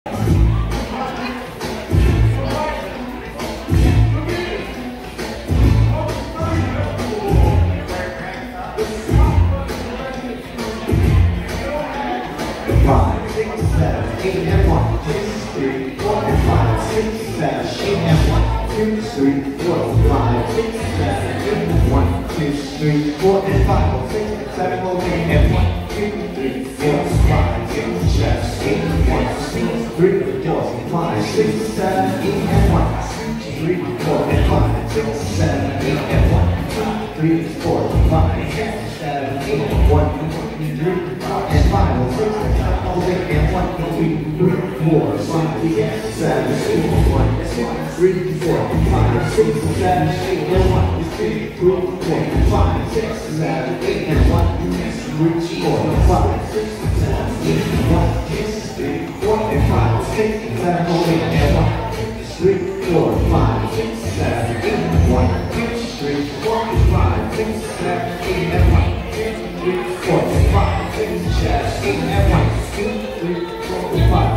6, 7, 8, and 1, 2, 3, 4, 5, 6, 7, 8, and 1, 2, 3, 4, 5, 6, 7, 8, and 1, 2, 3, 4, 5, 6, 7, 8, and 1, 2, 3, 4, 5,